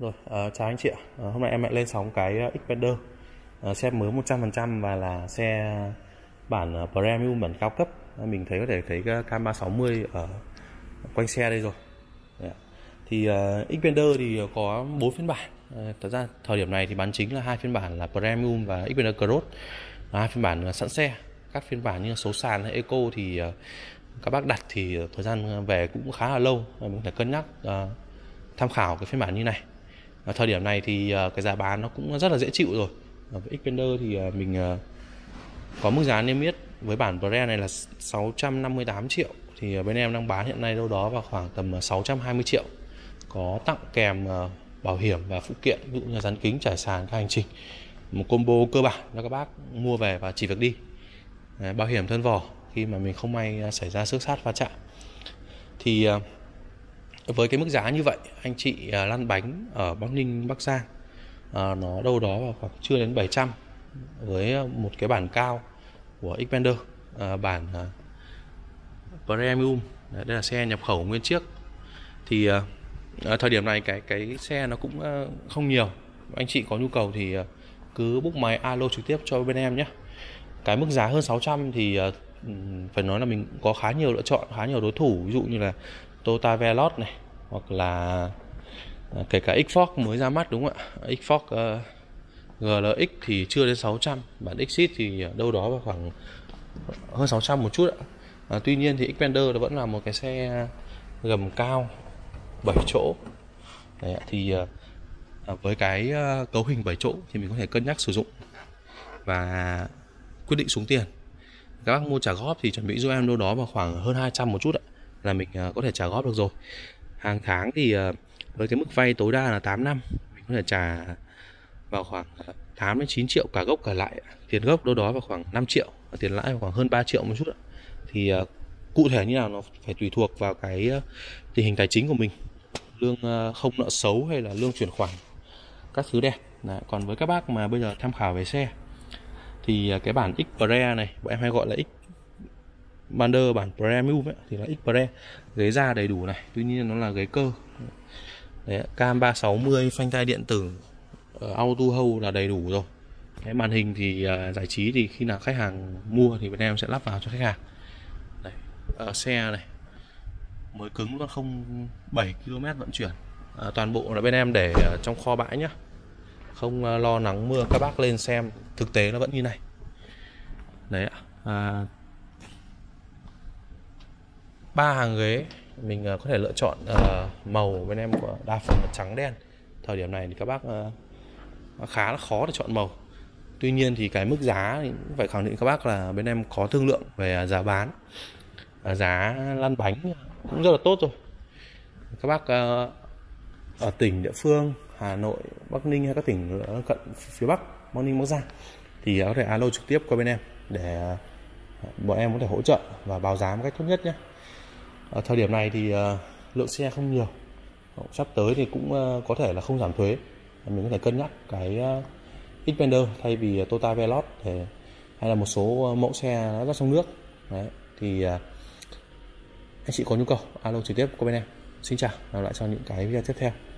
Rồi, chào anh chị ạ. Hôm nay em lại lên sóng cái Xpander, xe mới 100% và là xe bản premium, bản cao cấp. Mình thấy có thể thấy cam 360 ở quanh xe đây rồi. Thì Xpander thì có 4 phiên bản. Thật ra thời điểm này thì bán chính là 2 phiên bản là premium và Xpander Cross, 2 phiên bản sẵn xe. Các phiên bản như số sàn hay eco thì các bác đặt thì thời gian về cũng khá là lâu, mình có thể cân nhắc tham khảo cái phiên bản như này. Ở thời điểm này thì cái giá bán nó cũng rất là dễ chịu rồi. Với Xpander thì mình có mức giá niêm yết với bản brand này là 658 triệu. Thì bên em đang bán hiện nay đâu đó vào khoảng tầm 620 triệu. Có tặng kèm bảo hiểm và phụ kiện, ví dụ như dán kính, trải sàn, các hành trình. Một combo cơ bản cho các bác mua về và chỉ việc đi. Đấy, bảo hiểm thân vỏ khi mà mình không may xảy ra xước sát va chạm. Thì với cái mức giá như vậy, anh chị lăn bánh ở Bắc Ninh, Bắc Giang nó đâu đó vào khoảng chưa đến 700 với một cái bản cao của Xpander, bản premium. Đây là xe nhập khẩu nguyên chiếc. Thì thời điểm này cái xe nó cũng không nhiều. Anh chị có nhu cầu thì cứ book máy alo trực tiếp cho bên em nhé. Cái mức giá hơn 600 thì phải nói là mình có khá nhiều lựa chọn, khá nhiều đối thủ, ví dụ như là Toyota Veloz này, hoặc là kể cả X-Fork mới ra mắt, đúng không ạ? X-Fork GLX thì chưa đến 600, bản X-Seed thì đâu đó vào khoảng hơn 600 một chút ạ. Tuy nhiên thì Xpander vẫn là một cái xe gầm cao 7 chỗ. Đấy, thì với cái cấu hình 7 chỗ thì mình có thể cân nhắc sử dụng và quyết định xuống tiền. Các bác mua trả góp thì chuẩn bị giúp em đâu đó vào khoảng hơn 200 một chút ạ, là mình có thể trả góp được rồi. Hàng tháng thì với cái mức vay tối đa là 8 năm, mình có thể trả vào khoảng 8 đến 9 triệu cả gốc cả lãi. Tiền gốc đâu đó vào khoảng 5 triệu, tiền lãi vào khoảng hơn 3 triệu một chút. Thì cụ thể như nào nó phải tùy thuộc vào cái tình hình tài chính của mình, lương không nợ xấu hay là lương chuyển khoản, các thứ đẹp. Đấy, còn với các bác mà bây giờ tham khảo về xe thì cái bản Xpander này, bọn em hay gọi là Xpander bản premium ấy, thì là Xpander, ghế da đầy đủ này, tuy nhiên nó là ghế cơ. Đấy, cam 360, phanh tay điện tử, auto hold là đầy đủ rồi. Cái màn hình thì giải trí thì khi nào khách hàng mua thì bên em sẽ lắp vào cho khách hàng. Đấy, xe này mới cứng luôn, không 7 km vận chuyển. Toàn bộ là bên em để trong kho bãi nhá, không lo nắng mưa. Các bác lên xem thực tế nó vẫn như này đấy ạ. 3 hàng ghế mình có thể lựa chọn màu, bên em của đa phần là trắng đen. Thời điểm này thì các bác khá là khó để chọn màu. Tuy nhiên thì cái mức giá thì cũng phải khẳng định các bác là bên em có thương lượng về giá bán, giá lăn bánh cũng rất là tốt rồi. Các bác ở tỉnh địa phương Hà Nội, Bắc Ninh hay các tỉnh cận phía Bắc, Bắc Ninh, Bắc Giang thì có thể alo trực tiếp qua bên em để bọn em có thể hỗ trợ và báo giá một cách tốt nhất nhé. Ở thời điểm này thì lượng xe không nhiều, sắp tới thì cũng có thể là không giảm thuế, mình có thể cân nhắc cái Xpander thay vì Toyota Veloz hay là một số mẫu xe nó ra trong nước. Đấy, thì anh chị có nhu cầu alo trực tiếp qua bên em. Xin chào, hẹn gặp lại trong những cái video tiếp theo.